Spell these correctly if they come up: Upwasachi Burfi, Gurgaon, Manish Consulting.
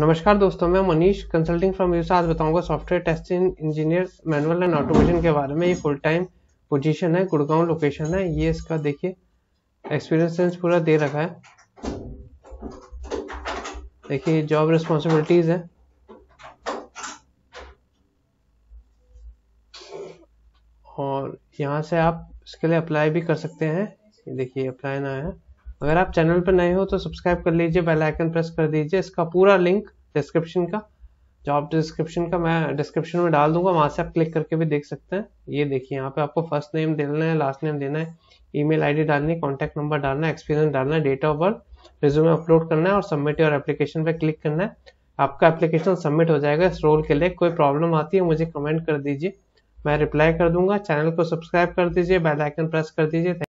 नमस्कार दोस्तों, मैं मनीष कंसल्टिंग फ्रॉम यू से आज बताऊंगा software testing engineer manual and automation के बारे में। ये फुल टाइम पोजीशन है, गुड़गांव लोकेशन है। ये इसका देखिए एक्सपीरियंस पूरा दे रखा है। देखिए जॉब रिस्पॉन्सिबिलिटीज है। और यहाँ से आप इसके लिए अप्लाई भी कर सकते हैं। देखिए अप्लाई ना है। अगर आप चैनल पर नए हो तो सब्सक्राइब कर लीजिए, बेल आइकन प्रेस कर दीजिए। इसका पूरा लिंक डिस्क्रिप्शन का, जॉब डिस्क्रिप्शन का मैं डिस्क्रिप्शन में डाल दूंगा, वहां से आप क्लिक करके भी देख सकते हैं। ये देखिए यहाँ पे आपको फर्स्ट नेम देना है, लास्ट नेम देना है, ईमेल आईडी डालनी है, कॉन्टैक्ट नंबर डालना है, एक्सपीरियंस डालना है, date of birth, resume upload करना है और सबमिट योर एप्लीकेशन पे क्लिक करना है। आपका एप्लीकेशन सबमिट हो जाएगा इस रोल के लिए। कोई प्रॉब्लम आती है मुझे कमेंट कर दीजिए, मैं रिप्लाई कर दूंगा। चैनल को सब्सक्राइब कर दीजिए, बेल आइकन प्रेस कर दीजिए।